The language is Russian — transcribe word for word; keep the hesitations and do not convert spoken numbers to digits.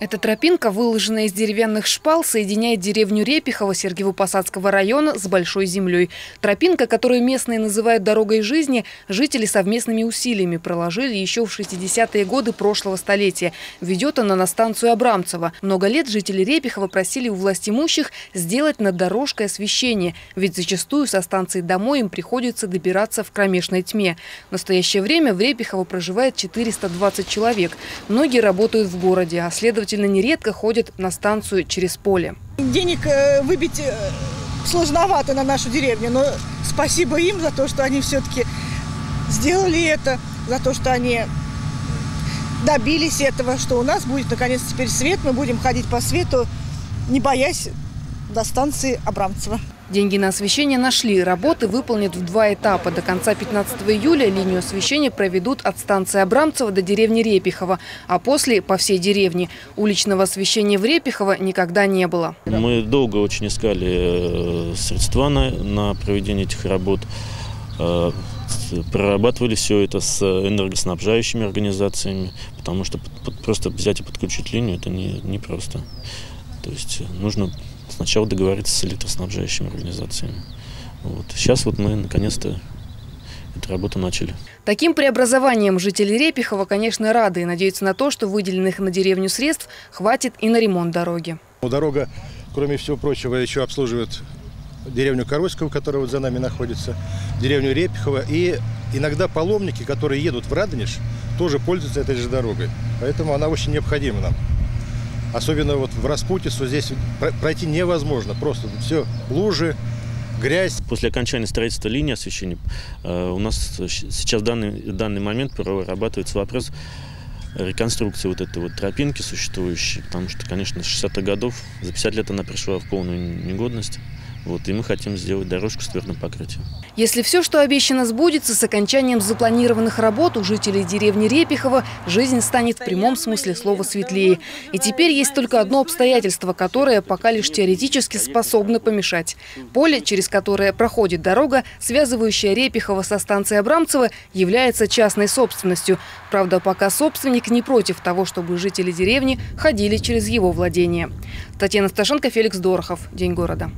Эта тропинка, выложенная из деревянных шпал, соединяет деревню Репихово Сергиево-Посадского района с большой землей. Тропинка, которую местные называют «дорогой жизни», жители совместными усилиями проложили еще в шестидесятые годы прошлого столетия. Ведет она на станцию Абрамцево. Много лет жители Репихова просили у властимущих сделать над дорожкой освещение, ведь зачастую со станции домой им приходится добираться в кромешной тьме. В настоящее время в Репихово проживает четыреста двадцать человек. Многие работают в городе, а следовательно, нередко ходят на станцию через поле. Денег выбить сложновато на нашу деревню, но спасибо им за то, что они все-таки сделали это, за то, что они добились этого, что у нас будет наконец теперь свет, мы будем ходить по свету, не боясь, до станции Абрамцево. Деньги на освещение нашли. Работы выполнят в два этапа. До конца пятнадцатого июля линию освещения проведут от станции Абрамцево до деревни Репихово, а после по всей деревне. Уличного освещения в Репихово никогда не было. Мы долго очень искали средства на, на проведение этих работ. Прорабатывали все это с энергоснабжающими организациями, потому что просто взять и подключить линию – это не, не просто. То есть нужно сначала договориться с электроснабжающими организациями. Вот. Сейчас вот мы наконец-то эту работу начали. Таким преобразованием жители Репихова, конечно, рады и надеются на то, что выделенных на деревню средств хватит и на ремонт дороги. Дорога, кроме всего прочего, еще обслуживает деревню Корольскую, которая вот за нами находится, деревню Репихова. И иногда паломники, которые едут в Радонеж, тоже пользуются этой же дорогой. Поэтому она очень необходима нам. Особенно вот в распутицу здесь пройти невозможно. Просто все лужи, грязь. После окончания строительства линии освещения у нас сейчас в данный, данный момент прорабатывается вопрос реконструкции вот этой вот тропинки существующей. Потому что, конечно, с шестидесятых годов, за пятьдесят лет она пришла в полную негодность. Вот, и мы хотим сделать дорожку с твердым покрытием. Если все, что обещано, сбудется, с окончанием запланированных работ у жителей деревни Репихово жизнь станет в прямом смысле слова светлее. И теперь есть только одно обстоятельство, которое пока лишь теоретически способно помешать. Поле, через которое проходит дорога, связывающая Репихово со станцией Абрамцево, является частной собственностью. Правда, пока собственник не против того, чтобы жители деревни ходили через его владение. Татьяна Сташенко, Феликс Дорохов. День города.